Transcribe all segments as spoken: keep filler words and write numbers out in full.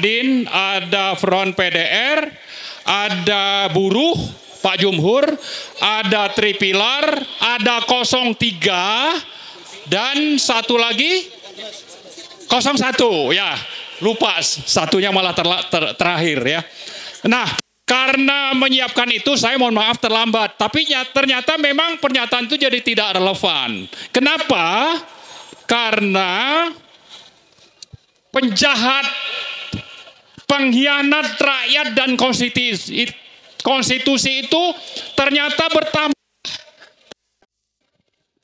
Kadin, ada Front P D R, ada buruh, Pak Jumhur, ada Tripilar, ada nol tiga, dan satu lagi nol satu, ya. Lupa, satunya malah terla, ter, terakhir ya. Nah, karena menyiapkan itu saya mohon maaf terlambat. Tapi ya, ternyata memang pernyataan itu jadi tidak relevan. Kenapa? Karena penjahat, pengkhianat rakyat dan konstitusi, konstitusi itu ternyata bertambah,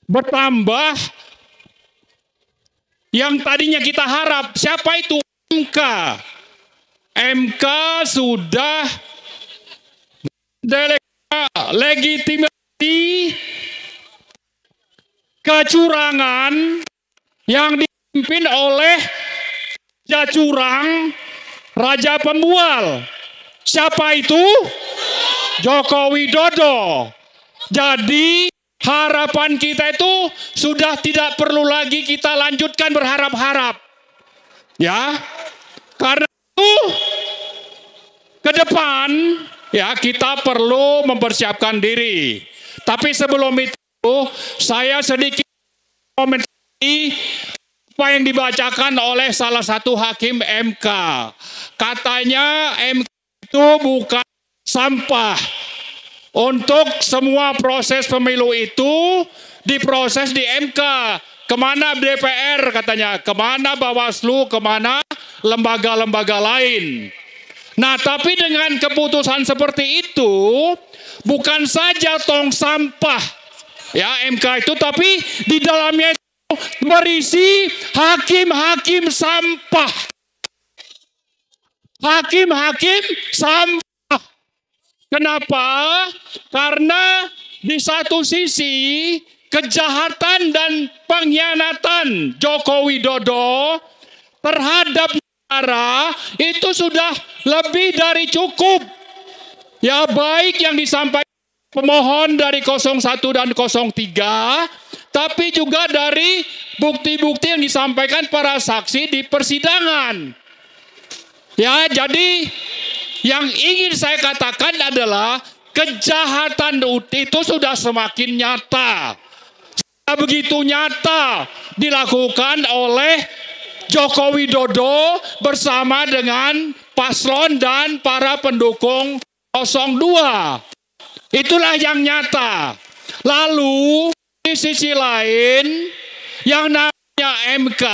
bertambah yang tadinya kita harap. Siapa itu? M K. M K sudah delegitimasi kecurangan yang dipimpin oleh raja curang, raja pembual. Siapa itu? Joko Widodo. Jadi harapan kita itu sudah tidak perlu lagi kita lanjutkan berharap-harap. Ya, karena itu ke depan ya kita perlu mempersiapkan diri. Tapi sebelum itu saya sedikit komentari apa yang dibacakan oleh salah satu hakim M K. Katanya M K itu bukan sampah. Untuk semua proses pemilu itu diproses di M K. Kemana D P R katanya, kemana Bawaslu, kemana lembaga-lembaga lain. Nah, tapi dengan keputusan seperti itu, bukan saja tong sampah, ya M K itu, tapi di dalamnya itu berisi hakim-hakim sampah. Hakim-hakim sampah. Kenapa? Karena di satu sisi, kejahatan dan pengkhianatan Joko Widodo terhadap negara itu sudah lebih dari cukup. Ya, baik yang disampaikan pemohon dari nol satu dan nol tiga, tapi juga dari bukti-bukti yang disampaikan para saksi di persidangan. Ya, jadi yang ingin saya katakan adalah kejahatan itu sudah semakin nyata. Begitu nyata dilakukan oleh Joko Widodo bersama dengan paslon dan para pendukung nol dua. Itulah yang nyata. Lalu di sisi lain yang namanya M K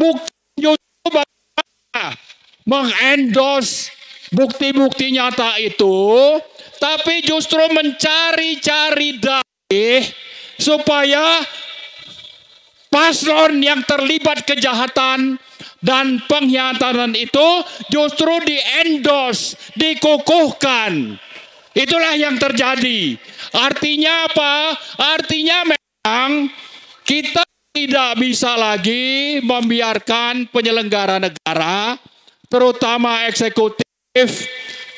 bukan justru mengendos bukti-bukti nyata itu, tapi justru mencari-cari dalih supaya paslon yang terlibat kejahatan dan pengkhianatan itu justru diendos, dikukuhkan. Itulah yang terjadi. Artinya apa? Artinya memang kita tidak bisa lagi membiarkan penyelenggara negara, terutama eksekutif,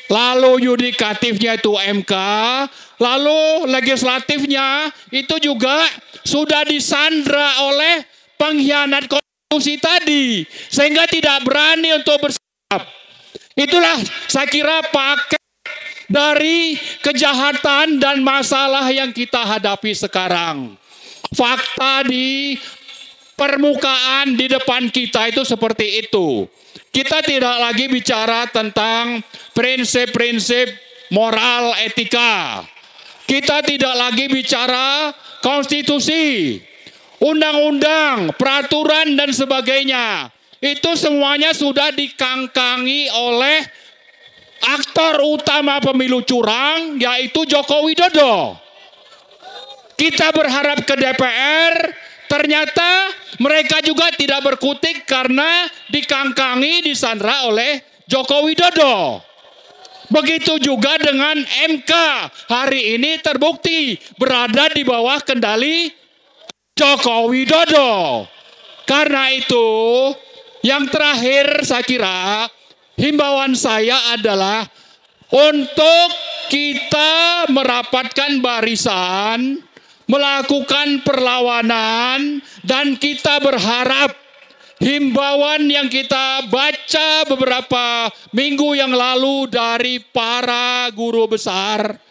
lalu yudikatifnya itu M K, lalu legislatifnya itu juga sudah disandra oleh pengkhianat konstitusi tadi, sehingga tidak berani untuk bersikap. Itulah saya kira paket dari kejahatan dan masalah yang kita hadapi sekarang. Fakta di permukaan di depan kita itu seperti itu. Kita tidak lagi bicara tentang prinsip-prinsip moral etika. Kita tidak lagi bicara konstitusi, undang-undang, peraturan, dan sebagainya. Itu semuanya sudah dikangkangi oleh aktor utama pemilu curang, yaitu Joko Widodo. Kita berharap ke D P R, ternyata mereka juga tidak berkutik karena dikangkangi, disandra oleh Joko Widodo. Begitu juga dengan M K, hari ini terbukti berada di bawah kendali Joko Widodo. Karena itu, yang terakhir saya kira himbauan saya adalah untuk kita merapatkan barisan, melakukan perlawanan, dan kita berharap himbauan yang kita baca beberapa minggu yang lalu dari para guru besar,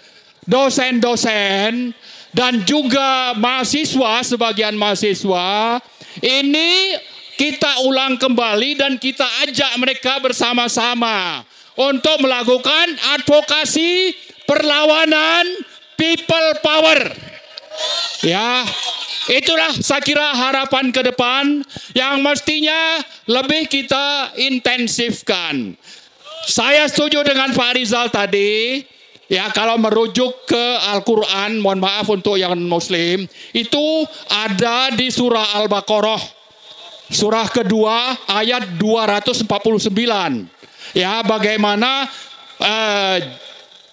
dosen-dosen, dan juga mahasiswa, sebagian mahasiswa, ini kita ulang kembali dan kita ajak mereka bersama-sama untuk melakukan advokasi perlawanan people power. Ya, itulah saya kira harapan ke depan yang mestinya lebih kita intensifkan. Saya setuju dengan Pak Rizal tadi, ya, kalau merujuk ke Al-Qur'an, mohon maaf untuk yang muslim, itu ada di surah Al-Baqarah, surah kedua ayat dua ratus empat puluh sembilan. Ya, bagaimana eh,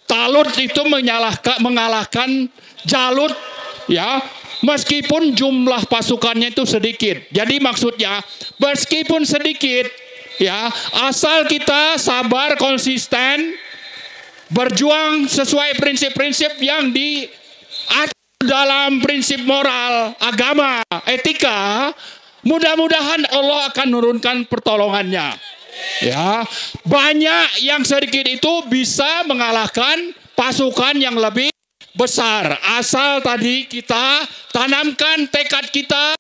Talut itu menyalahkan, mengalahkan Jalut, ya, meskipun jumlah pasukannya itu sedikit. Jadi maksudnya meskipun sedikit, ya, asal kita sabar, konsisten, berjuang sesuai prinsip-prinsip yang diatur dalam prinsip moral, agama, etika, mudah-mudahan Allah akan menurunkan pertolongannya. Ya, banyak yang sedikit itu bisa mengalahkan pasukan yang lebih besar, asal tadi kita tanamkan tekad kita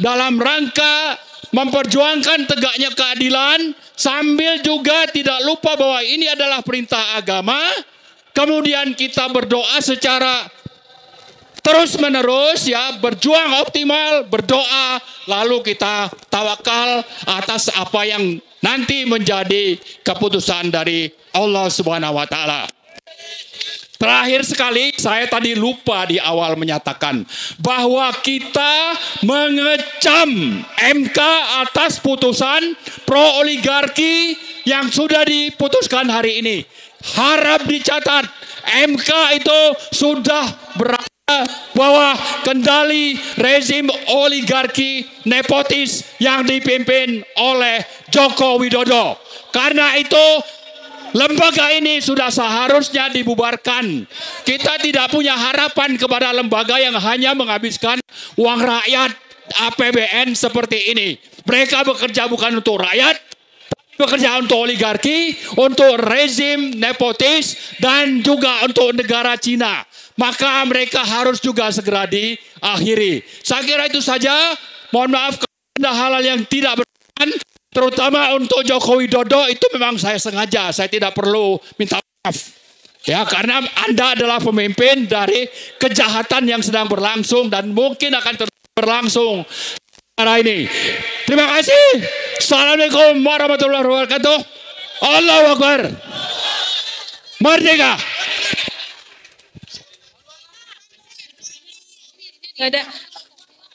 dalam rangka memperjuangkan tegaknya keadilan, sambil juga tidak lupa bahwa ini adalah perintah agama. Kemudian kita berdoa secara terus-menerus, ya, berjuang optimal, berdoa, lalu kita tawakal atas apa yang nanti menjadi keputusan dari Allah Subhanahu wa Ta'ala. Terakhir sekali, saya tadi lupa di awal menyatakan bahwa kita mengecam M K atas putusan pro oligarki yang sudah diputuskan hari ini. Harap dicatat, M K itu sudah berada bawah kendali rezim oligarki nepotis yang dipimpin oleh Joko Widodo. Karena itu lembaga ini sudah seharusnya dibubarkan. Kita tidak punya harapan kepada lembaga yang hanya menghabiskan uang rakyat, A P B N seperti ini. Mereka bekerja bukan untuk rakyat, tapi bekerja untuk oligarki, untuk rezim nepotis, dan juga untuk negara Cina. Maka mereka harus juga segera diakhiri. Saya kira itu saja. Mohon maaf karena hal-hal yang tidak berkenan, terutama untuk Joko Widodo, itu memang saya sengaja. Saya tidak perlu minta maaf. Ya, karena Anda adalah pemimpin dari kejahatan yang sedang berlangsung dan mungkin akan terus berlangsung hari ini. Terima kasih. Assalamualaikum warahmatullahi wabarakatuh. Allahu Akbar. Merdeka. Gak ada.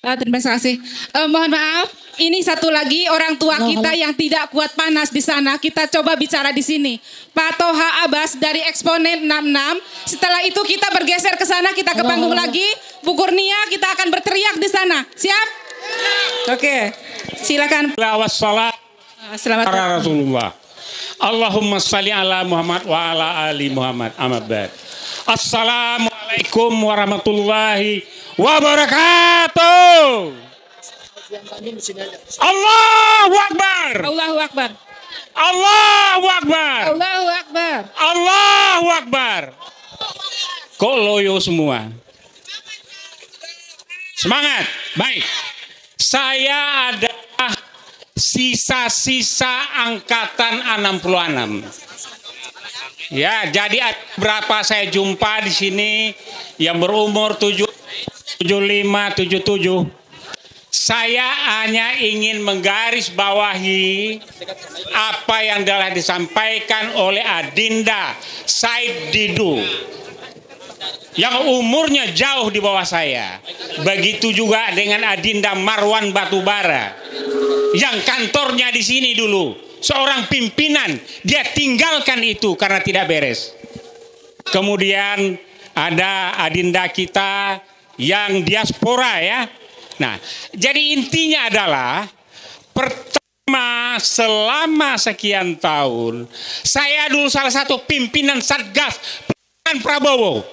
Ah, terima kasih. Uh, mohon maaf, ini satu lagi orang tua halo, kita halo. yang tidak kuat panas di sana. Kita coba bicara di sini. Pak Toha Abbas dari Eksponen enam enam. Setelah itu kita bergeser ke sana, kita ke halo, panggung halo. lagi. Bu Kurnia, kita akan berteriak di sana. Siap? Oke, okay. Silakan. Assalamualaikum warahmatullah. Allahumma salli ala Muhammad wa ala ali Muhammad. Amabad. Assalamualaikum warahmatullahi wabarakatuh. Allahu Akbar. Allahu Akbar. Allahu Akbar. Allahu Akbar. Allahu Akbar. Kok loyo semua? Semangat. Baik. Saya adalah sisa-sisa angkatan enam puluh enam. Ya, jadi berapa saya jumpa di sini yang berumur tujuh puluh lima, tujuh puluh tujuh. Saya hanya ingin menggarisbawahi apa yang telah disampaikan oleh Adinda Said Didu yang umurnya jauh di bawah saya. Begitu juga dengan Adinda Marwan Batubara yang kantornya di sini dulu. Seorang pimpinan, dia tinggalkan itu karena tidak beres. Kemudian ada adinda kita yang diaspora, ya. Nah, jadi intinya adalah, pertama, selama sekian tahun, saya dulu salah satu pimpinan Satgas Pemerintahan Prabowo,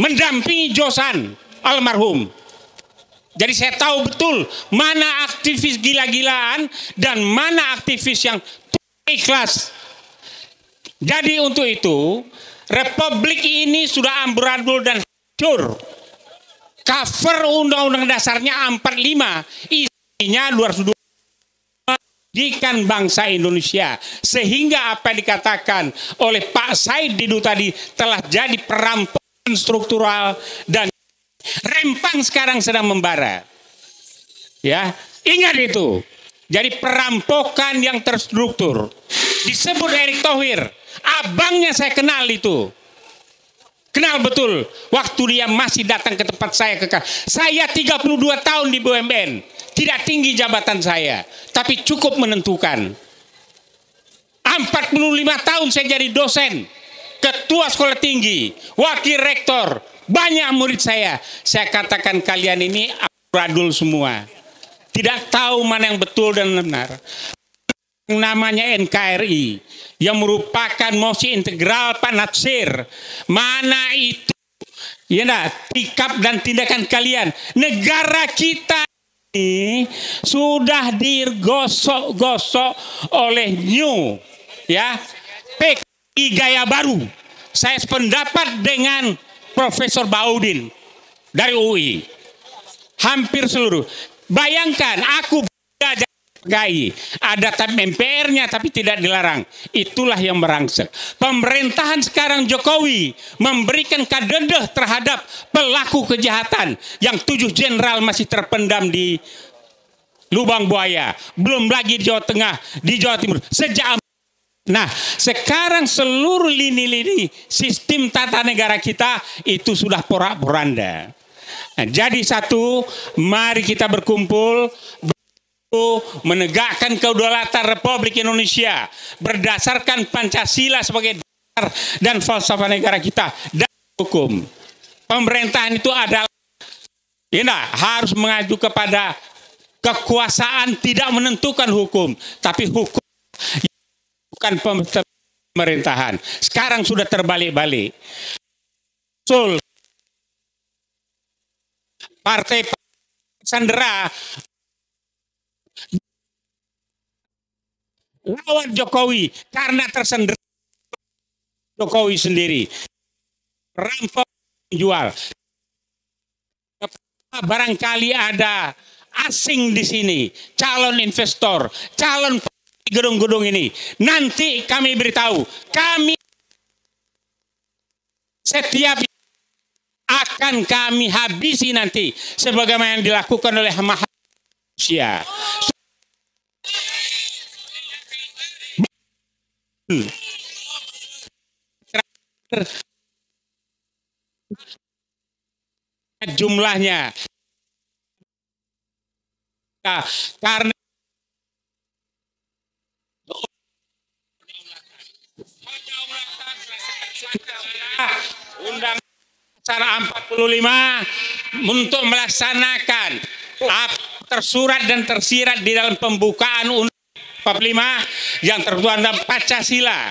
mendampingi Josan almarhum. Jadi saya tahu betul mana aktivis gila-gilaan dan mana aktivis yang ikhlas. Jadi untuk itu Republik ini sudah amburadul dan hancur. Cover undang-undang dasarnya empat puluh lima isinya dua ratus dua puluh lima pendidikan bangsa Indonesia, sehingga apa yang dikatakan oleh Pak Said Didu tadi telah jadi perampokan struktural dan rempang sekarang sedang membara. Ya, ingat itu. Jadi perampokan yang terstruktur. Disebut Erick Thohir, abangnya saya kenal itu. Kenal betul. Waktu dia masih datang ke tempat saya ke saya tiga puluh dua tahun di B U M N. Tidak tinggi jabatan saya, tapi cukup menentukan. empat puluh lima tahun saya jadi dosen, ketua sekolah tinggi, wakil rektor, banyak murid saya. Saya katakan kalian ini amburadul semua. Tidak tahu mana yang betul dan benar. Namanya N K R I yang merupakan mosi integral Pak Natsir. Mana itu ya nah, sikap dan tindakan kalian. Negara kita ini sudah digosok-gosok oleh new ya P K I gaya baru. Saya sependapat dengan Profesor Baudin dari U I. Hampir seluruh. Bayangkan aku belajar P K I, ada M P R-nya tapi tidak dilarang. Itulah yang merangsek. Pemerintahan sekarang Jokowi memberikan kadedah terhadap pelaku kejahatan yang tujuh jenderal masih terpendam di lubang buaya, belum lagi di Jawa Tengah, di Jawa Timur. Sejak Nah, sekarang seluruh lini-lini sistem tata negara kita itu sudah porak-poranda. Nah, jadi satu, mari kita berkumpul menegakkan kedaulatan Republik Indonesia berdasarkan Pancasila sebagai dasar dan falsafah negara kita dan hukum. Pemerintahan itu adalah ya nah, harus mengacu kepada kekuasaan tidak menentukan hukum, tapi hukum bukan pemerintahan. Sekarang sudah terbalik-balik. Sul partai Sandera lawan Jokowi karena tersandera Jokowi sendiri. Rampok menjual. Barangkali ada asing di sini, calon investor, calon gedung-gedung ini. Nanti kami beritahu, kami setiap akan kami habisi nanti sebagaimana yang dilakukan oleh Mahkamah Konstitusi. Jumlahnya nah, karena undang acara empat puluh lima untuk melaksanakan tersurat dan tersirat di dalam pembukaan undang empat puluh lima yang tertuang dalam Pancasila.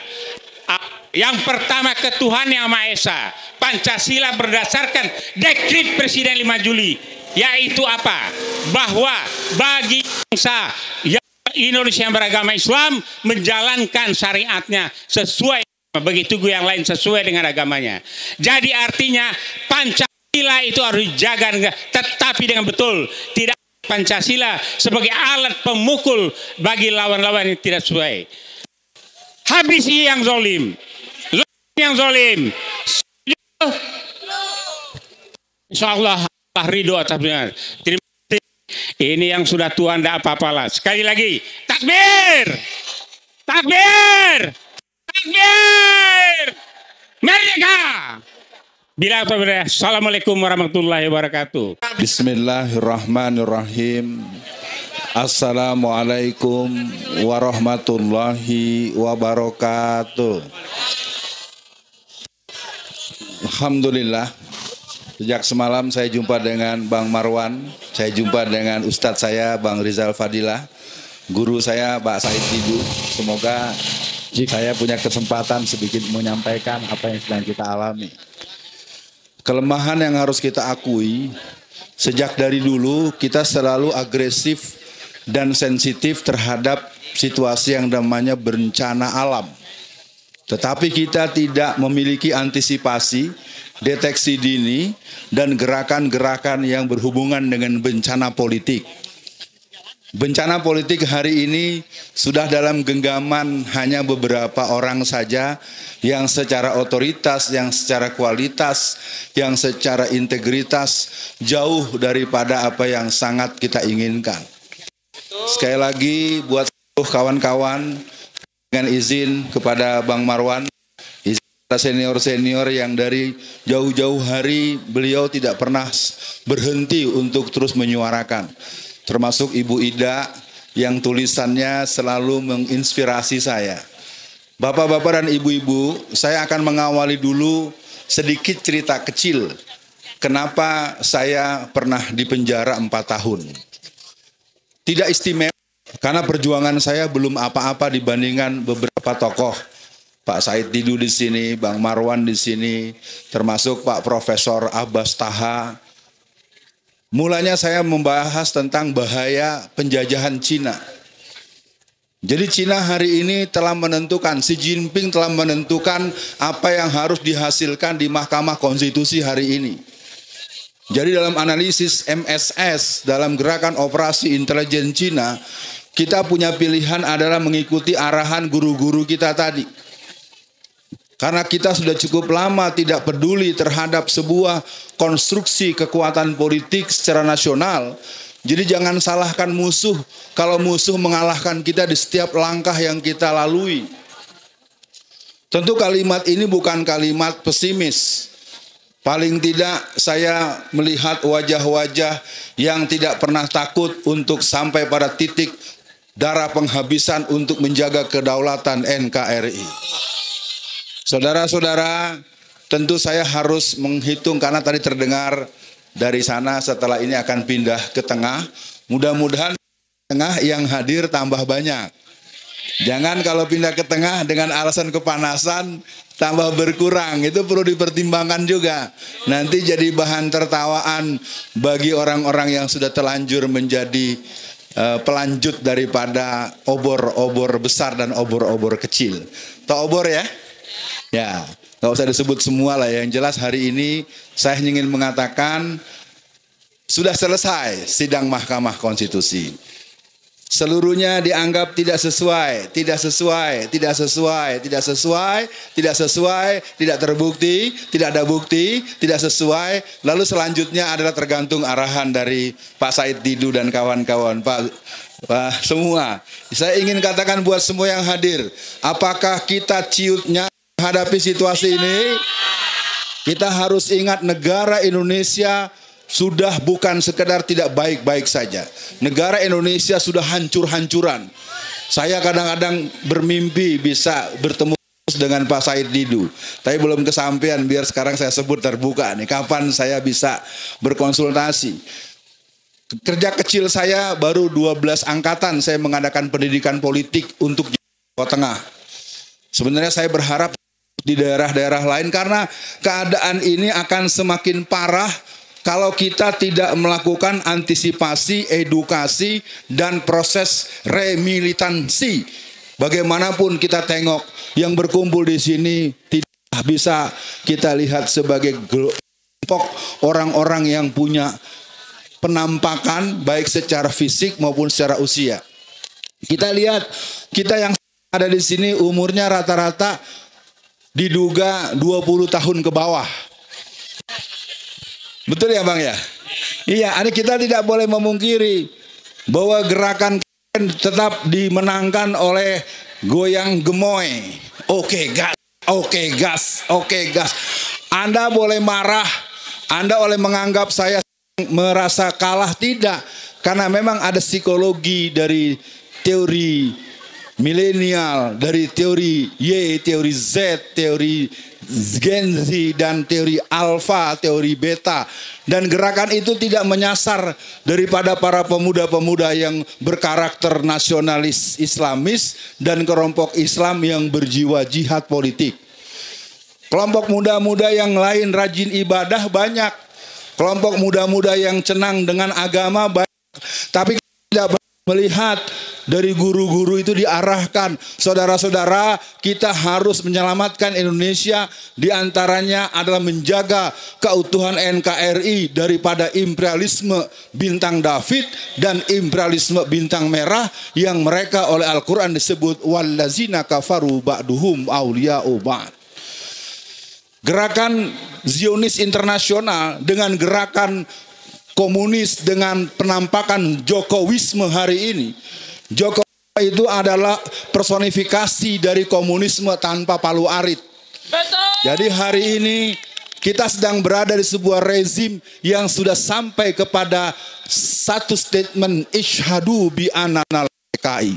Yang pertama, ketuhanan yang Maha Esa. Pancasila berdasarkan dekret Presiden lima Juli, yaitu apa? Bahwa bagi bangsa yang Indonesia yang beragama Islam menjalankan syariatnya sesuai, begitu gue yang lain sesuai dengan agamanya. Jadi artinya Pancasila itu harus dijaga, tetapi dengan betul. Tidak Pancasila sebagai alat pemukul bagi lawan-lawan yang tidak sesuai. Habisi yang zolim, yang zolim. Insya Allah Allah ridho atas benar. Terima kasih. Ini yang sudah tua tidak apa-apalah. Sekali lagi, takbir, takbir. Takbir! Merdeka! Bila berada, assalamualaikum warahmatullahi wabarakatuh. Bismillahirrahmanirrahim. Assalamualaikum warahmatullahi wabarakatuh. Alhamdulillah. Sejak semalam saya jumpa dengan Bang Marwan, saya jumpa dengan Ustadz saya Bang Rizal Fadilah, guru saya Pak Said Didu. Semoga saya punya kesempatan sedikit menyampaikan apa yang sedang kita alami. Kelemahan yang harus kita akui Sejak dari dulu kita selalu agresif dan sensitif terhadap situasi yang namanya bencana alam. Tetapi kita tidak memiliki antisipasi, deteksi dini, dan gerakan-gerakan yang berhubungan dengan bencana politik. Bencana politik hari ini sudah dalam genggaman hanya beberapa orang saja yang secara otoritas, yang secara kualitas, yang secara integritas jauh daripada apa yang sangat kita inginkan. Sekali lagi buat kawan-kawan, dengan izin kepada Bang Marwan, izin senior-senior yang dari jauh-jauh hari beliau tidak pernah berhenti untuk terus menyuarakan. Termasuk Ibu Ida yang tulisannya selalu menginspirasi saya. Bapak-bapak dan ibu-ibu, saya akan mengawali dulu sedikit cerita kecil. Kenapa saya pernah dipenjara empat tahun. Tidak istimewa, karena perjuangan saya belum apa-apa dibandingkan beberapa tokoh. Pak Said Didu di sini, Bang Marwan di sini, termasuk Pak Profesor Abbas Taha. Mulanya saya membahas tentang bahaya penjajahan Cina. Jadi Cina hari ini telah menentukan, Xi Jinping telah menentukan apa yang harus dihasilkan di Mahkamah Konstitusi hari ini. Jadi dalam analisis M S S, dalam gerakan operasi intelijen Cina, kita punya pilihan adalah mengikuti arahan guru-guru kita tadi. Karena kita sudah cukup lama tidak peduli terhadap sebuah konstruksi kekuatan politik secara nasional. Jadi jangan salahkan musuh kalau musuh mengalahkan kita di setiap langkah yang kita lalui. Tentu kalimat ini bukan kalimat pesimis. Paling tidak saya melihat wajah-wajah yang tidak pernah takut untuk sampai pada titik darah penghabisan untuk menjaga kedaulatan N K R I. Saudara-saudara, tentu saya harus menghitung karena tadi terdengar dari sana, setelah ini akan pindah ke tengah. Mudah-mudahan tengah yang hadir tambah banyak. Jangan kalau pindah ke tengah dengan alasan kepanasan tambah berkurang. Itu perlu dipertimbangkan juga. Nanti jadi bahan tertawaan bagi orang-orang yang sudah telanjur menjadi Uh, pelanjut daripada obor-obor besar dan obor-obor kecil. Tau obor ya? Ya, nggak usah disebut semua lah. Yang jelas hari ini saya ingin mengatakan sudah selesai sidang Mahkamah Konstitusi. Seluruhnya dianggap tidak sesuai, tidak sesuai, tidak sesuai, tidak sesuai, tidak sesuai, tidak terbukti, tidak ada bukti, tidak sesuai. Lalu selanjutnya adalah tergantung arahan dari Pak Said Didu dan kawan-kawan, Pak. Wah, semua. Saya ingin katakan buat semua yang hadir, apakah kita ciutnya menghadapi situasi ini? Kita harus ingat negara Indonesia sudah bukan sekedar tidak baik-baik saja. Negara Indonesia sudah hancur-hancuran. Saya kadang-kadang bermimpi bisa bertemu dengan Pak Said Didu, tapi belum kesampaian. Biar sekarang saya sebut terbuka nih, kapan saya bisa berkonsultasi. Kerja kecil saya baru dua belas angkatan saya mengadakan pendidikan politik untuk Jawa Tengah. Sebenarnya saya berharap di daerah-daerah lain, karena keadaan ini akan semakin parah kalau kita tidak melakukan antisipasi, edukasi, dan proses remilitansi. Bagaimanapun kita tengok, yang berkumpul di sini tidak bisa kita lihat sebagai kelompok orang-orang yang punya penampakan baik secara fisik maupun secara usia. Kita lihat, kita yang ada di sini umurnya rata-rata diduga dua puluh tahun ke bawah. Betul ya Bang ya? Iya, ini kita tidak boleh memungkiri bahwa gerakan tetap dimenangkan oleh goyang gemoy. Oke gas, oke gas, oke gas. Anda boleh marah, Anda boleh menganggap saya merasa kalah, tidak. Karena memang ada psikologi dari teori milenial, dari teori Y, teori Z, teori Gen Z, dan teori alfa, teori beta. Dan gerakan itu tidak menyasar daripada para pemuda-pemuda yang berkarakter nasionalis islamis dan kelompok Islam yang berjiwa jihad politik. Kelompok muda-muda yang lain rajin ibadah banyak. Kelompok muda-muda yang cenang dengan agama banyak, tapi tidak melihat dari guru-guru itu diarahkan. Saudara-saudara, kita harus menyelamatkan Indonesia, diantaranya adalah menjaga keutuhan N K R I daripada imperialisme bintang David dan imperialisme bintang merah yang mereka oleh Al-Qur'an disebut wallazina kafaru ba'duhum awliya'u ba'd. Gerakan Zionis internasional dengan gerakan komunis dengan penampakan Jokowisme hari ini. Jokowi itu adalah personifikasi dari komunisme tanpa palu arit. Betul. Jadi hari ini kita sedang berada di sebuah rezim yang sudah sampai kepada satu statement isyhadu bi ananal P K I.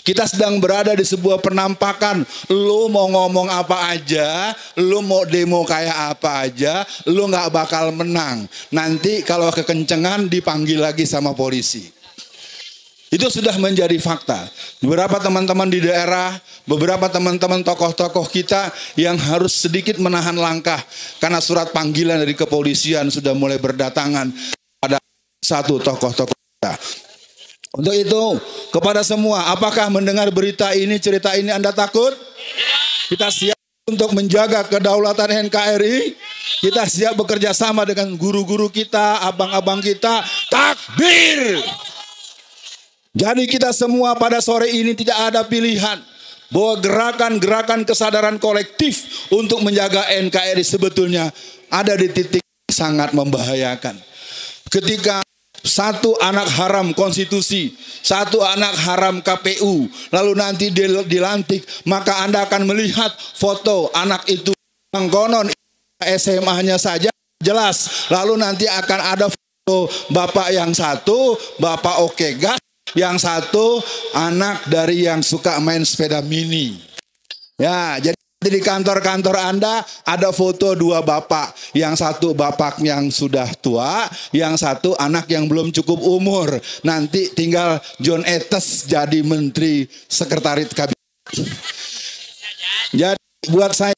Kita sedang berada di sebuah penampakan, lo mau ngomong apa aja, lo mau demo kayak apa aja, lo nggak bakal menang. Nanti kalau kekencengan dipanggil lagi sama polisi. Itu sudah menjadi fakta. Beberapa teman-teman di daerah, beberapa teman-teman tokoh-tokoh kita yang harus sedikit menahan langkah karena surat panggilan dari kepolisian sudah mulai berdatangan pada satu tokoh-tokoh kita. Untuk itu, kepada semua, apakah mendengar berita ini, cerita ini Anda takut? Kita siap untuk menjaga kedaulatan N K R I. Kita siap bekerja sama dengan guru-guru kita, abang-abang kita. Takbir! Jadi kita semua pada sore ini tidak ada pilihan bahwa gerakan-gerakan kesadaran kolektif untuk menjaga N K R I sebetulnya ada di titik sangat membahayakan. Ketika satu anak haram konstitusi, satu anak haram K P U, lalu nanti dilantik, maka Anda akan melihat foto anak itu mengkonon S M A-nya saja jelas. Lalu nanti akan ada foto bapak yang satu, bapak oke gas, yang satu anak dari yang suka main sepeda mini. Ya, jadi di kantor-kantor Anda ada foto dua bapak, yang satu bapak yang sudah tua, yang satu anak yang belum cukup umur. Nanti tinggal John Etes jadi menteri sekretaris kabinet. Jadi buat saya,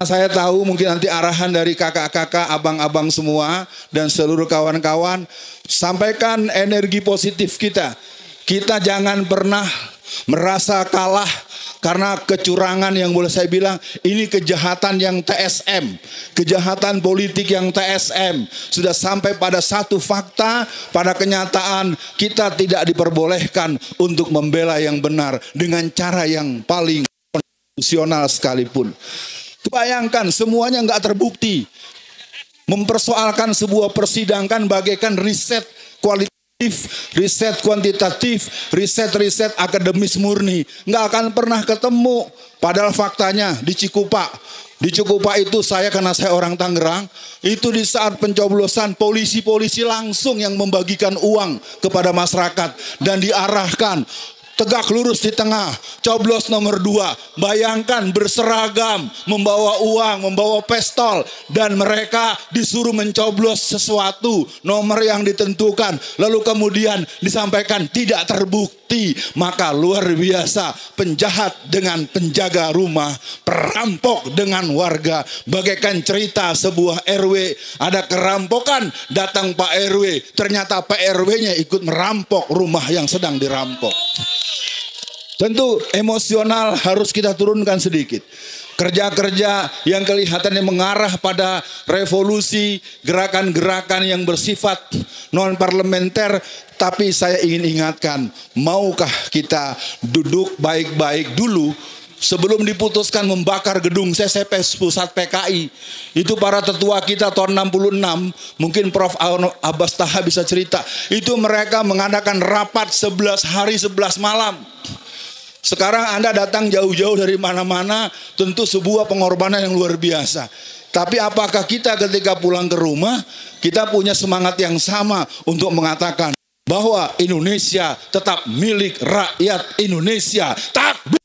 saya tahu mungkin nanti arahan dari kakak-kakak, abang-abang semua dan seluruh kawan-kawan, sampaikan energi positif kita. Kita jangan pernah merasa kalah karena kecurangan yang boleh saya bilang ini kejahatan yang T S M, kejahatan politik yang T S M sudah sampai pada satu fakta, pada kenyataan kita tidak diperbolehkan untuk membela yang benar dengan cara yang paling konstitusional sekalipun. Bayangkan semuanya nggak terbukti, mempersoalkan sebuah persidangan bagaikan riset kualitas, riset kuantitatif, riset-riset akademis murni, nggak akan pernah ketemu. Padahal faktanya di Cikupa, di Cikupa itu saya karena saya orang Tangerang, itu di saat pencoblosan polisi-polisi langsung yang membagikan uang kepada masyarakat dan diarahkan tegak lurus di tengah, coblos nomor dua. Bayangkan berseragam, membawa uang, membawa pistol, dan mereka disuruh mencoblos sesuatu nomor yang ditentukan. Lalu kemudian disampaikan tidak terbukti. Maka luar biasa, penjahat dengan penjaga rumah, perampok dengan warga. Bagaikan cerita sebuah R W, ada kerampokan, datang Pak R W, ternyata Pak R W-nya ikut merampok rumah yang sedang dirampok. Tentu emosional harus kita turunkan sedikit. Kerja-kerja yang kelihatannya mengarah pada revolusi, gerakan-gerakan yang bersifat non-parlementer. Tapi saya ingin ingatkan, maukah kita duduk baik-baik dulu sebelum diputuskan membakar gedung C C P pusat P K I? Itu para tetua kita tahun enam puluh enam, mungkin Profesor Abbas Taha bisa cerita, itu mereka mengadakan rapat sebelas hari sebelas malam. Sekarang Anda datang jauh-jauh dari mana-mana, tentu sebuah pengorbanan yang luar biasa. Tapi apakah kita ketika pulang ke rumah, kita punya semangat yang sama untuk mengatakan bahwa Indonesia tetap milik rakyat Indonesia. Takbir!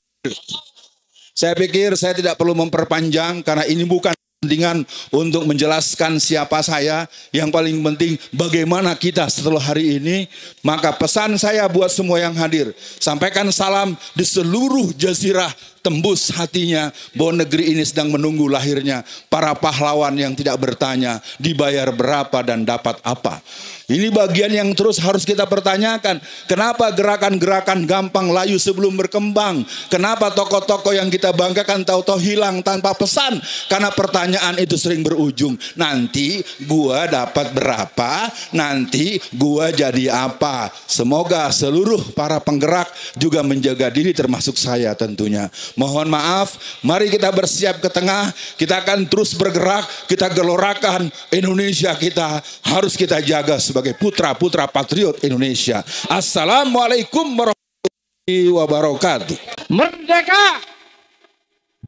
Saya pikir saya tidak perlu memperpanjang karena ini bukan kepentingan untuk menjelaskan siapa saya. Yang paling penting bagaimana kita setelah hari ini. Maka pesan saya buat semua yang hadir, sampaikan salam di seluruh jazirah tembus hatinya bahwa negeri ini sedang menunggu lahirnya para pahlawan yang tidak bertanya dibayar berapa dan dapat apa. Ini bagian yang terus harus kita pertanyakan. Kenapa gerakan-gerakan gampang layu sebelum berkembang? Kenapa tokoh-tokoh yang kita banggakan tahu-tahu hilang tanpa pesan? Karena pertanyaan itu sering berujung. Nanti gua dapat berapa? Nanti gua jadi apa? Semoga seluruh para penggerak juga menjaga diri termasuk saya tentunya. Mohon maaf, mari kita bersiap ke tengah. Kita akan terus bergerak, kita gelorakan Indonesia kita. Harus kita jaga semua sebagai putra-putra patriot Indonesia. Assalamualaikum warahmatullahi wabarakatuh. Merdeka!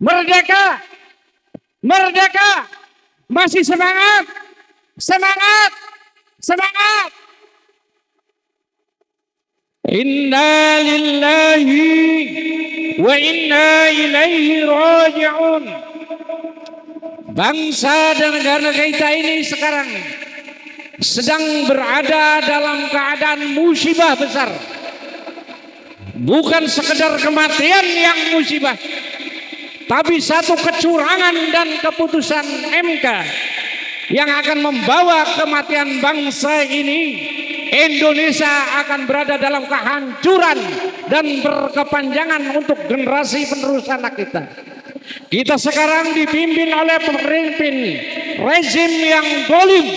Merdeka! Merdeka! Masih semangat! Semangat! Semangat! Inna lillahi wa inna ilaihi raji'un. Bangsa dan negara kita ini sekarang sedang berada dalam keadaan musibah besar. Bukan sekedar kematian yang musibah, tapi satu kecurangan dan keputusan M K yang akan membawa kematian bangsa ini. Indonesia akan berada dalam kehancuran dan berkepanjangan untuk generasi penerus anak kita. Kita sekarang dipimpin oleh pemimpin rezim yang dolim.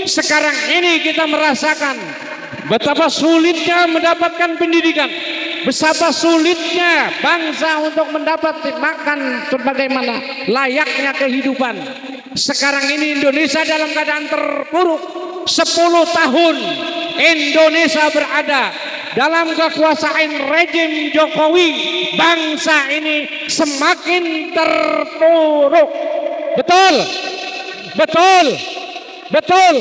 Sekarang ini kita merasakan betapa sulitnya mendapatkan pendidikan, betapa sulitnya bangsa untuk mendapat makan sebagaimana layaknya kehidupan. Sekarang ini Indonesia dalam keadaan terpuruk. Sepuluh tahun Indonesia berada dalam kekuasaan rejim Jokowi. Bangsa ini semakin terpuruk. Betul, betul, betul.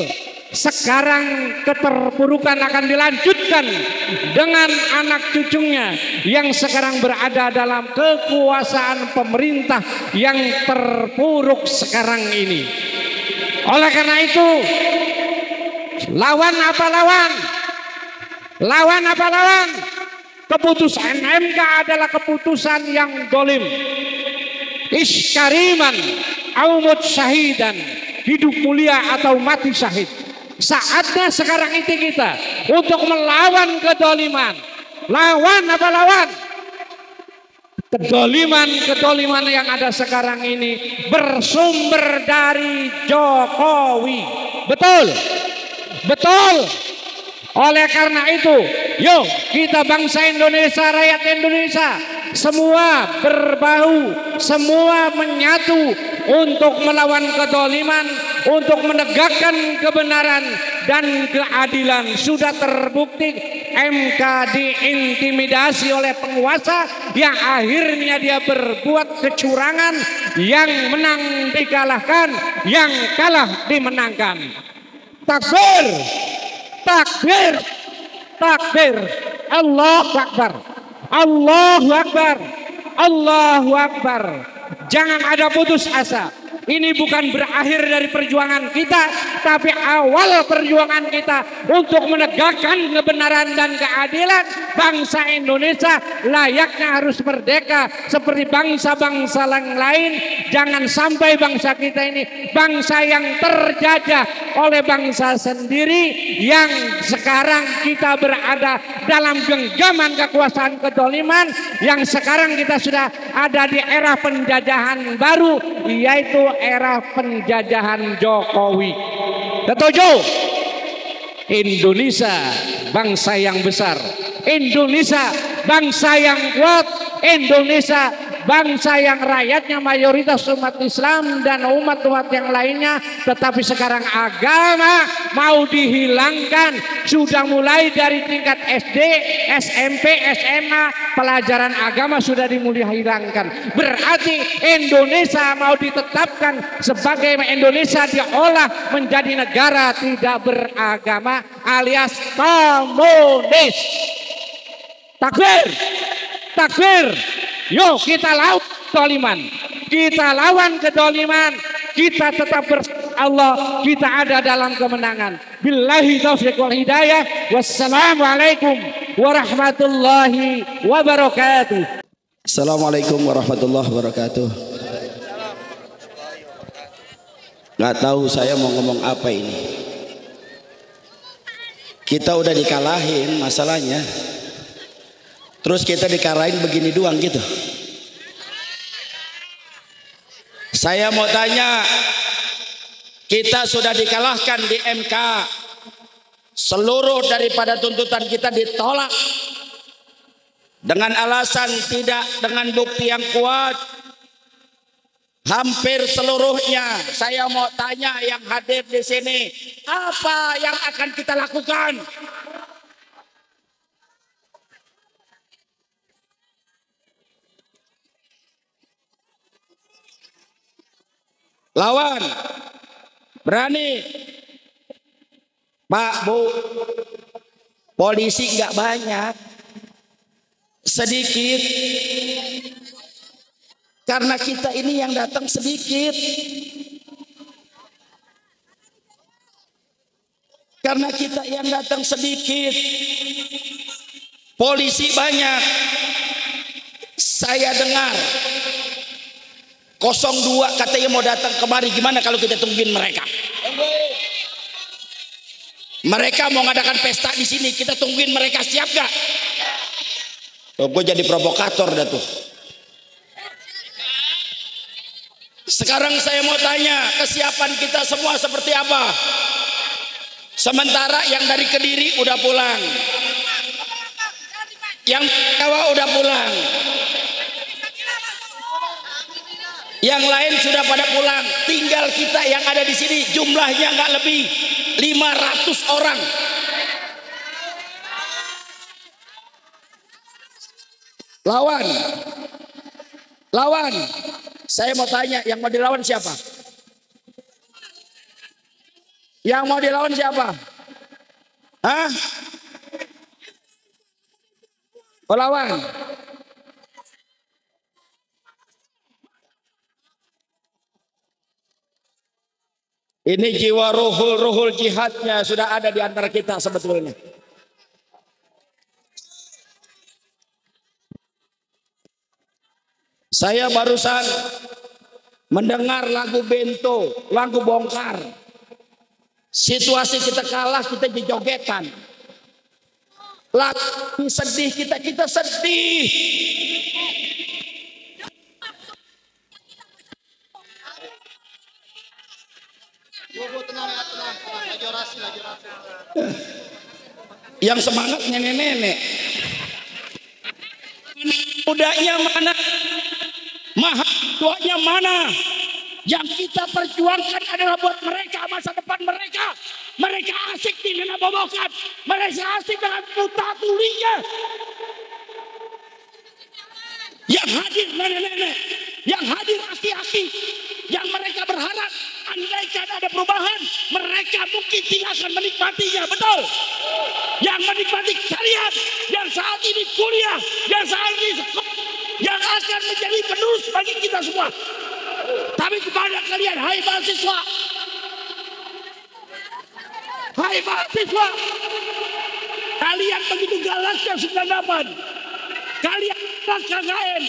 Sekarang keterpurukan akan dilanjutkan dengan anak cucunya yang sekarang berada dalam kekuasaan pemerintah yang terpuruk sekarang ini. Oleh karena itu, lawan apa lawan? Lawan apa lawan? Keputusan M K adalah keputusan yang dolim. Iskariman aumut syahidan, hidup mulia atau mati syahid. Saatnya sekarang itu kita untuk melawan kedoliman. Lawan apa lawan? Kedoliman-kedoliman yang ada sekarang ini bersumber dari Jokowi. Betul, betul. Oleh karena itu, yuk kita bangsa Indonesia, rakyat Indonesia, semua berbau, semua menyatu untuk melawan kedoliman, untuk menegakkan kebenaran dan keadilan. Sudah terbukti M K diintimidasi oleh penguasa yang akhirnya dia berbuat kecurangan. Yang menang dikalahkan, yang kalah dimenangkan. Takbir, takbir, takbir. Allahu Akbar, Allahu Akbar, Allahu Akbar. Jangan ada putus asa. Ini bukan berakhir dari perjuangan kita, tapi awal perjuangan kita untuk menegakkan kebenaran dan keadilan. Bangsa Indonesia layaknya harus merdeka seperti bangsa-bangsa yang lain. Jangan sampai bangsa kita ini bangsa yang terjajah oleh bangsa sendiri. Yang sekarang kita berada dalam genggaman kekuasaan kedoliman. Yang sekarang kita sudah ada di era penjajahan baru, yaitu era penjajahan Jokowi. Ketujuh, Indonesia bangsa yang besar, Indonesia bangsa yang kuat, Indonesia bangsa yang rakyatnya mayoritas umat Islam dan umat-umat yang lainnya. Tetapi sekarang agama mau dihilangkan. Sudah mulai dari tingkat S D, S M P, S M A, pelajaran agama sudah dimulai hilangkan. Berarti Indonesia mau ditetapkan sebagai Indonesia diolah menjadi negara tidak beragama alias komunis. Takbir, takbir. Yuk kita lawan kedoliman, kita lawan kedoliman, kita tetap bersama Allah, kita ada dalam kemenangan. Billahi taufiq wal hidayah. Wassalamualaikum warahmatullahi wabarakatuh. Assalamualaikum warahmatullahi wabarakatuh. Nggak tahu saya mau ngomong apa ini. Kita udah dikalahin masalahnya. Terus kita dikarahin begini doang gitu. Saya mau tanya, kita sudah dikalahkan di M K. Seluruh daripada tuntutan kita ditolak dengan alasan tidak dengan bukti yang kuat. Hampir seluruhnya. Saya mau tanya yang hadir di sini, apa yang akan kita lakukan? Lawan, berani. Pak, Bu, polisi nggak banyak, sedikit. Karena kita ini yang datang sedikit. Karena kita yang datang sedikit, polisi banyak. Saya dengar nol dua katanya mau datang kemari. Gimana kalau kita tungguin mereka? Mereka mau ngadakan pesta di sini, kita tungguin mereka, siap gak? Tuh, gue jadi provokator dah tuh. Sekarang saya mau tanya, kesiapan kita semua seperti apa? Sementara yang dari Kediri udah pulang, yang Jawa udah pulang, yang lain sudah pada pulang, tinggal kita yang ada di sini. Jumlahnya nggak lebih lima ratus orang. Lawan, lawan. Saya mau tanya, yang mau dilawan siapa? Yang mau dilawan siapa? Hah? Mau lawan? Ini jiwa ruhul-ruhul jihadnya sudah ada di antara kita sebetulnya. Saya barusan mendengar lagu bento, lagu bongkar. Situasi kita kalah, kita dijogetan. Lagi sedih kita, kita sedih. Yang semangat nenek-nenek, mudanya mana, mahasiswanya mana? Yang kita perjuangkan adalah buat mereka, masa depan mereka. Mereka asik dengan bobokan, mereka asik dengan buta tulinya. Yang hadir nenek-nenek, yang hadir aki-aki, yang mereka berharap andaikan ada perubahan, mereka mungkin tidak akan menikmatinya, betul? Yang menikmati kalian, yang saat ini kuliah, yang saat ini sekolah, yang akan menjadi penerus bagi kita semua. Tapi kepada kalian, hai mahasiswa, hai mahasiswa, kalian begitu galaknya sembilan delapan, kalian K K N,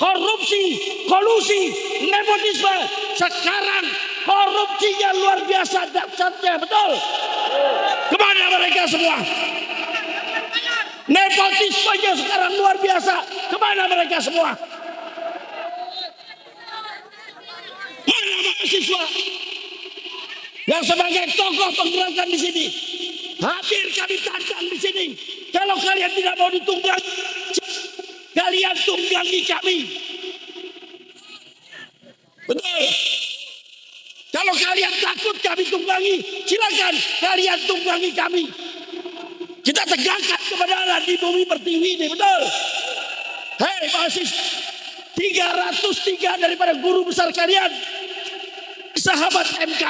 korupsi, kolusi, nepotisme. Sekarang korupsinya luar biasa dahsyatnya, betul? Kemana mereka semua? Nepotismenya sekarang luar biasa. Kemana mereka semua? Mana mahasiswa yang sebagai tokoh penggerakkan di sini? Hadir kami tantang di sini. Kalau kalian tidak mau ditunggang, kalian tunggangi kami. Betul. Kalau kalian takut kami tunggangi, silakan kalian tunggangi kami. Kita tegakkan kebenaran di bumi pertiwi ini, betul? Hei mahasiswa, tiga ratus tiga daripada guru besar kalian sahabat M K,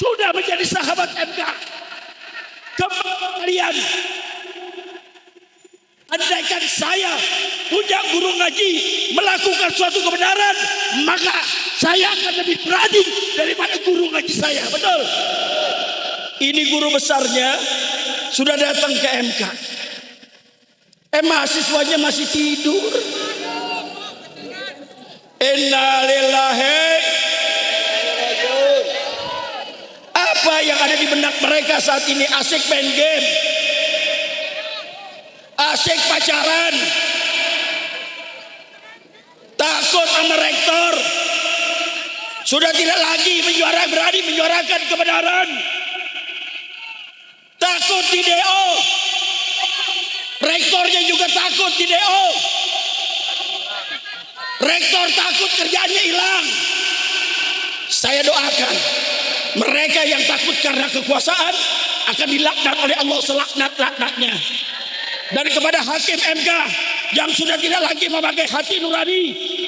sudah menjadi sahabat M K. Kembali kalian. Andaikan saya punya guru ngaji melakukan suatu kebenaran, maka saya akan lebih berani daripada guru ngaji saya, betul? Ini guru besarnya sudah datang ke M K. Eh mahasiswanya masih tidur. Innalillahi. Apa yang ada di benak mereka saat ini? Asik main game, asik pacaran, takut sama rektor. Sudah tidak lagi menyuara, berani menyuarakan kebenaran. Takut di D O. Rektornya juga takut di D O. Rektor takut kerjaannya hilang. Saya doakan mereka yang takut karena kekuasaan akan dilaknat oleh Allah selaknat-laknatnya. Dan kepada hakim M K yang sudah tidak lagi memakai hati nurani,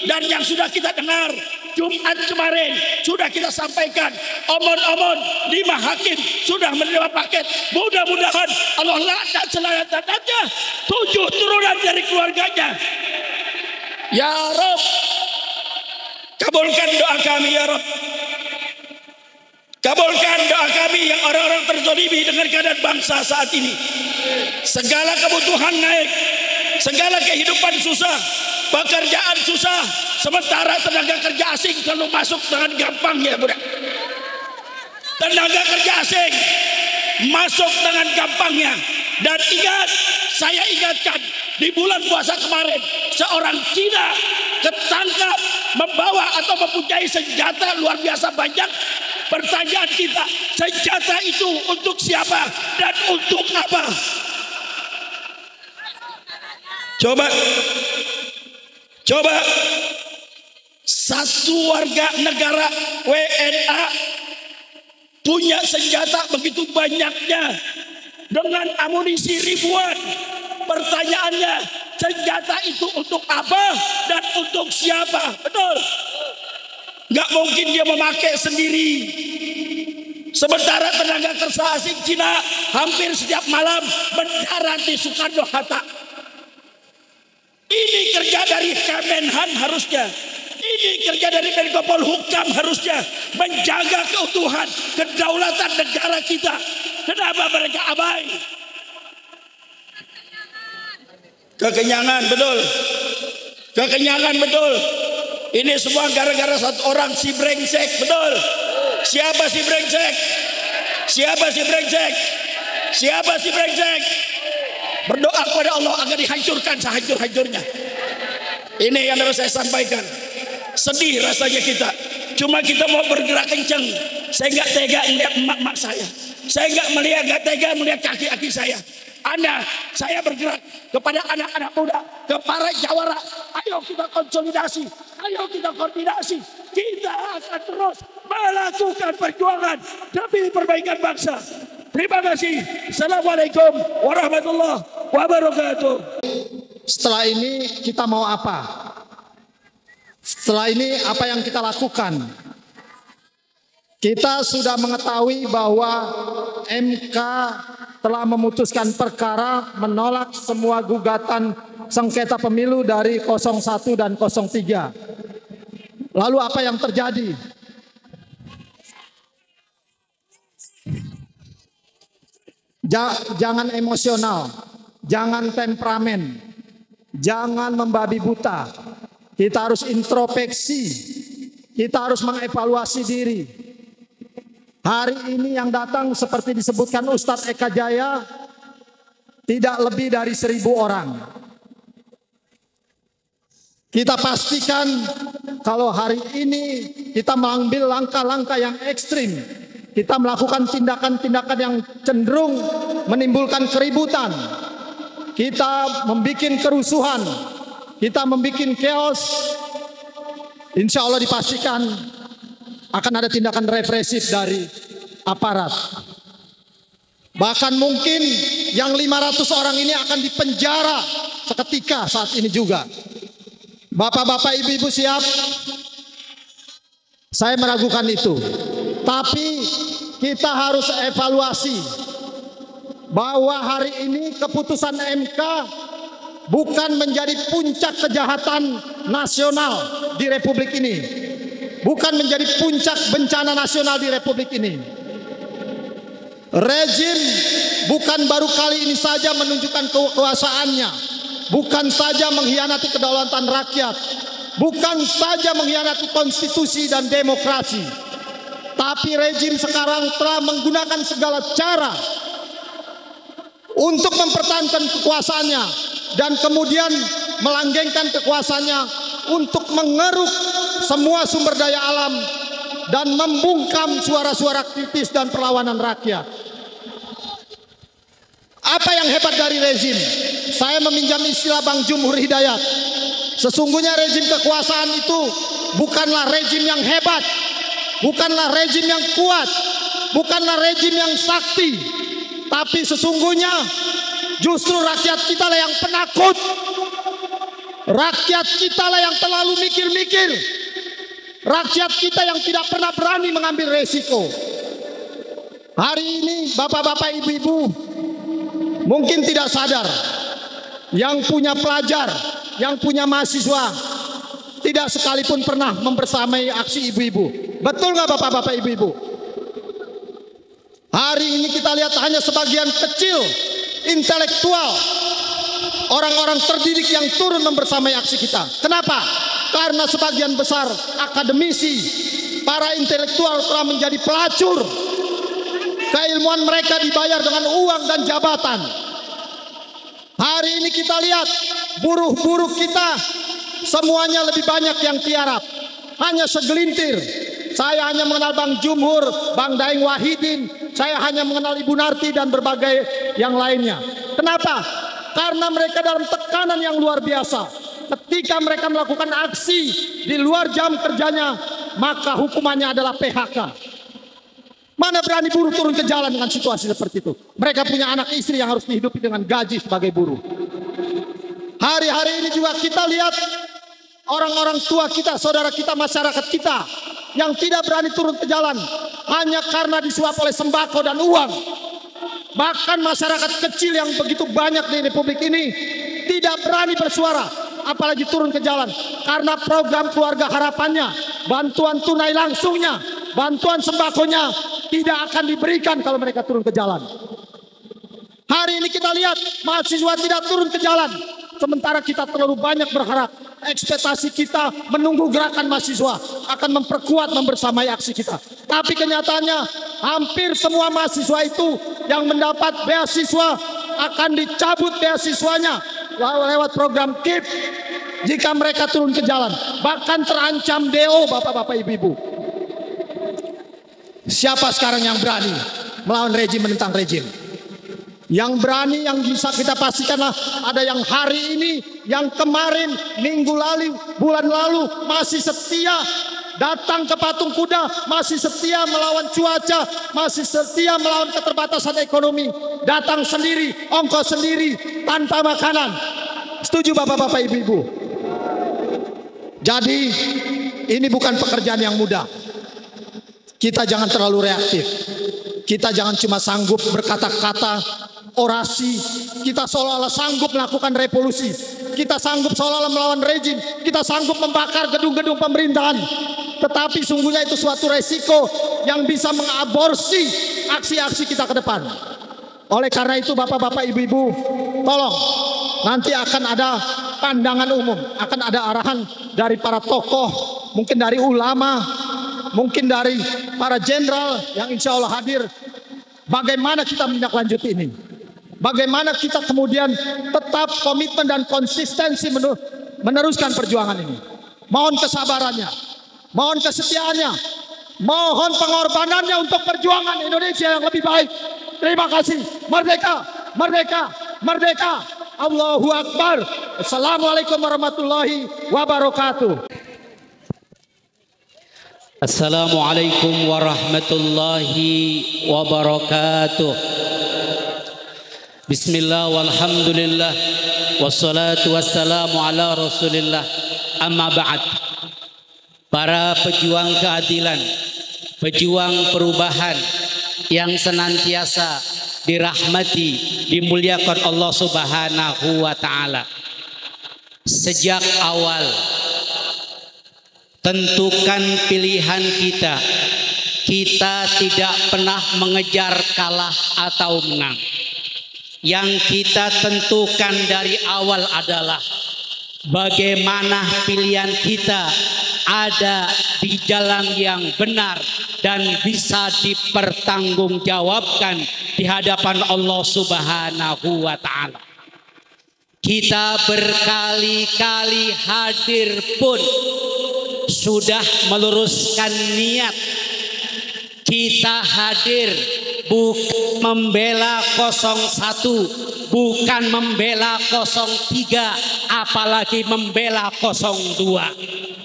dan yang sudah kita dengar Jumat kemarin sudah kita sampaikan, omon-omon lima hakim sudah menerima paket. Mudah-mudahan Allah laknat selaknat-laknatnya tujuh turunan dari keluarganya. Ya Rabb, kabulkan doa kami ya Rabb. Kabulkan doa kami yang orang-orang terzolimi dengan keadaan bangsa saat ini. Segala kebutuhan naik, segala kehidupan susah, pekerjaan susah, sementara tenaga kerja asing kalau masuk dengan gampang ya budak. Tenaga kerja asing masuk dengan gampangnya. Dan ingat, saya ingatkan, di bulan puasa kemarin seorang Cina ketangkap membawa atau mempunyai senjata luar biasa banyak. Pertanyaan kita, senjata itu untuk siapa dan untuk apa? Coba, coba satu warga negara W N A punya senjata begitu banyaknya dengan amunisi ribuan. Pertanyaannya, senjata itu untuk apa dan untuk siapa? Betul. Nggak mungkin dia memakai sendiri. Sementara tenaga kerja asing Cina hampir setiap malam mendarat di Sukarno-Hatta. Ini kerja dari Kemenhan harusnya. Ini kerja dari Menko Polhukam harusnya, menjaga keutuhan kedaulatan negara kita. Kenapa mereka abai? Kekenyangan betul. Kekenyangan betul. Ini semua gara-gara satu orang si brengsek, betul? Siapa si brengsek? Siapa si brengsek? Siapa si brengsek? Berdoa kepada Allah agar dihancurkan sehancur-hancurnya. Ini yang harus saya sampaikan. Sedih rasanya kita. Cuma kita mau bergerak kencang. Saya nggak tega melihat emak-emak saya. Saya nggak melihat, nggak tega melihat kaki-kaki saya. Anda, saya bergerak kepada anak-anak muda, kepada jawara. Ayo kita konsolidasi, ayo kita koordinasi. Kita akan terus melakukan perjuangan demi perbaikan bangsa. Terima kasih. Assalamualaikum warahmatullahi wabarakatuh. Setelah ini kita mau apa? Setelah ini apa yang kita lakukan? Kita sudah mengetahui bahwa M K telah memutuskan perkara menolak semua gugatan sengketa pemilu dari nol satu dan nol tiga. Lalu apa yang terjadi? Jangan emosional, jangan temperamen, jangan membabi buta. Kita harus introspeksi, kita harus mengevaluasi diri. Hari ini yang datang seperti disebutkan Ustadz Eka Jaya tidak lebih dari seribu orang. Kita pastikan kalau hari ini kita mengambil langkah-langkah yang ekstrim, kita melakukan tindakan-tindakan yang cenderung menimbulkan keributan, kita membuat kerusuhan, kita membuat chaos, insya Allah dipastikan akan ada tindakan represif dari aparat. Bahkan mungkin yang lima ratus orang ini akan dipenjara seketika saat ini juga. Bapak-bapak, ibu-ibu siap? Saya meragukan itu. Tapi kita harus evaluasi bahwa hari ini keputusan M K bukan menjadi puncak kejahatan nasional di Republik ini. Bukan menjadi puncak bencana nasional di Republik ini. Rezim bukan baru kali ini saja menunjukkan kekuasaannya, bukan saja mengkhianati kedaulatan rakyat, bukan saja mengkhianati konstitusi dan demokrasi, tapi rejim sekarang telah menggunakan segala cara untuk mempertahankan kekuasaannya dan kemudian melanggengkan kekuasaannya untuk mengeruk semua sumber daya alam dan membungkam suara-suara kritis dan perlawanan rakyat. Apa yang hebat dari rezim? Saya meminjam istilah Bang Jumhur Hidayat. Sesungguhnya rezim kekuasaan itu bukanlah rezim yang hebat, bukanlah rezim yang kuat, bukanlah rezim yang sakti, tapi sesungguhnya justru rakyat kita lah yang penakut. Rakyat kita lah yang terlalu mikir-mikir. Rakyat kita yang tidak pernah berani mengambil resiko. Hari ini bapak-bapak, ibu-ibu mungkin tidak sadar, yang punya pelajar, yang punya mahasiswa tidak sekalipun pernah membersamai aksi ibu-ibu. Betul nggak bapak-bapak, ibu-ibu? Hari ini kita lihat hanya sebagian kecil intelektual, orang-orang terdidik yang turun membersamai aksi kita. Kenapa? Karena sebagian besar akademisi, para intelektual telah menjadi pelacur. Keilmuan mereka dibayar dengan uang dan jabatan. Hari ini kita lihat buruh-buruh kita semuanya lebih banyak yang tiarap, hanya segelintir. Saya hanya mengenal Bang Jumhur, Bang Daing Wahidin, saya hanya mengenal Ibu Narti dan berbagai yang lainnya. Kenapa? Karena mereka dalam tekanan yang luar biasa. Ketika mereka melakukan aksi di luar jam kerjanya, maka hukumannya adalah P H K. Mana berani buruh turun ke jalan dengan situasi seperti itu? Mereka punya anak istri yang harus dihidupi dengan gaji sebagai buruh. Hari-hari ini juga kita lihat orang-orang tua kita, saudara kita, masyarakat kita yang tidak berani turun ke jalan hanya karena disuap oleh sembako dan uang. Bahkan masyarakat kecil yang begitu banyak di republik ini tidak berani bersuara, apalagi turun ke jalan, karena program keluarga harapannya, bantuan tunai langsungnya, bantuan sembakonya tidak akan diberikan kalau mereka turun ke jalan. Hari ini kita lihat mahasiswa tidak turun ke jalan, sementara kita terlalu banyak berharap. Ekspektasi kita menunggu gerakan mahasiswa akan memperkuat membersamai aksi kita. Tapi kenyataannya hampir semua mahasiswa itu yang mendapat beasiswa akan dicabut beasiswanya lewat program K I P jika mereka turun ke jalan. Bahkan terancam D O, bapak-bapak, ibu-ibu. Siapa sekarang yang berani melawan rejim, menentang rejim? Yang berani, yang bisa kita pastikanlah ada yang hari ini, yang kemarin, minggu lalu, bulan lalu masih setia datang ke patung kuda, masih setia melawan cuaca, masih setia melawan keterbatasan ekonomi, datang sendiri, ongkos sendiri, tanpa makanan. Setuju bapak-bapak, ibu-ibu? Jadi ini bukan pekerjaan yang mudah. Kita jangan terlalu reaktif. Kita jangan cuma sanggup berkata-kata orasi, kita seolah-olah sanggup melakukan revolusi, kita sanggup seolah-olah melawan rejim, kita sanggup membakar gedung-gedung pemerintahan, tetapi sungguhnya itu suatu resiko yang bisa mengaborsi aksi-aksi kita ke depan. Oleh karena itu bapak-bapak, ibu-ibu, tolong, nanti akan ada pandangan umum, akan ada arahan dari para tokoh, mungkin dari ulama, mungkin dari para jenderal yang insya Allah hadir, bagaimana kita menindaklanjuti ini. Bagaimana kita kemudian tetap komitmen dan konsistensi meneruskan perjuangan ini. Mohon kesabarannya, mohon kesetiaannya, mohon pengorbanannya untuk perjuangan Indonesia yang lebih baik. Terima kasih. Merdeka, merdeka, merdeka. Allahu Akbar. Assalamualaikum warahmatullahi wabarakatuh. Assalamualaikum warahmatullahi wabarakatuh. Bismillah walhamdulillah wassalatu wassalamu ala rasulillah amma ba'd. Para pejuang keadilan, pejuang perubahan yang senantiasa dirahmati, dimuliakan Allah subhanahu wa ta'ala. Sejak awal tentukan pilihan kita, kita tidak pernah mengejar kalah atau menang. Yang kita tentukan dari awal adalah bagaimana pilihan kita ada di jalan yang benar dan bisa dipertanggungjawabkan di hadapan Allah Subhanahu wa Ta'ala. Kita berkali-kali hadir pun sudah meluruskan niat. Kita hadir bukan membela nol satu, bukan membela nol tiga, apalagi membela nol dua.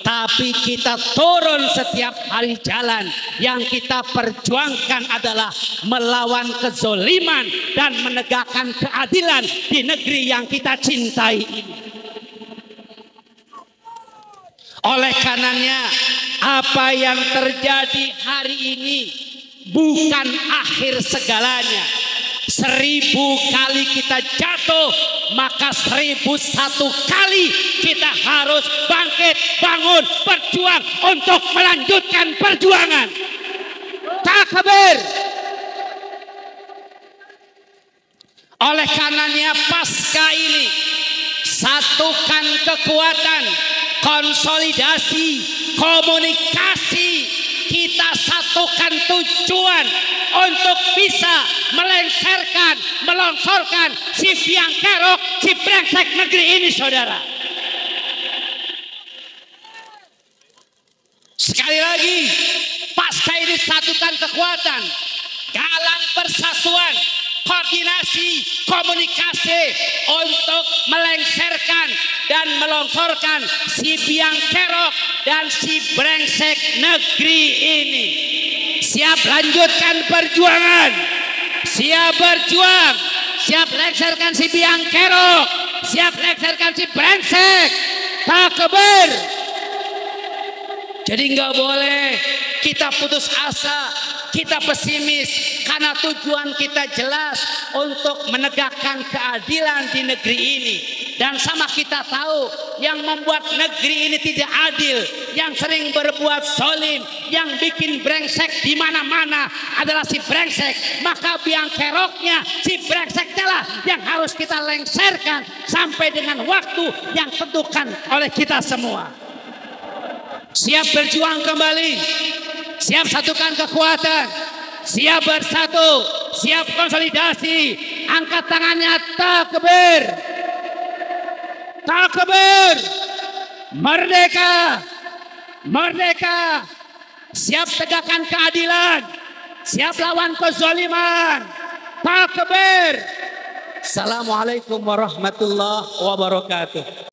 Tapi kita turun setiap hari jalan. Yang kita perjuangkan adalah melawan kezoliman dan menegakkan keadilan di negeri yang kita cintai ini. Oleh karenanya, apa yang terjadi hari ini bukan akhir segalanya. Seribu kali kita jatuh, maka seribu satu kali kita harus bangkit, bangun, berjuang untuk melanjutkan perjuangan. Takbir. Oleh karenanya, pasca ini satukan kekuatan, konsolidasi, komunikasi. Kita satukan tujuan untuk bisa melengserkan, melongsorkan si biang kerok, si brengsek negeri ini, saudara. Sekali lagi, pasca ini satukan kekuatan, galang persatuan, koordinasi, komunikasi untuk melengserkan dan melongsorkan si biang kerok dan si brengsek negeri ini. Siap lanjutkan perjuangan, siap berjuang, siap lengserkan si biang kerok, siap lengserkan si brengsek. Takbir. Jadi nggak boleh kita putus asa, kita pesimis, karena tujuan kita jelas untuk menegakkan keadilan di negeri ini. Dan sama kita tahu yang membuat negeri ini tidak adil, yang sering berbuat zolim, yang bikin brengsek di mana-mana adalah si brengsek. Maka biang keroknya, si brengseknya lah yang harus kita lengserkan sampai dengan waktu yang tentukan oleh kita semua. Siap berjuang kembali, siap satukan kekuatan, siap bersatu, siap konsolidasi. Angkat tangannya, takbir. Takbir. Merdeka. Merdeka. Siap tegakkan keadilan, siap lawan kezaliman. Takbir. Assalamualaikum warahmatullahi wabarakatuh.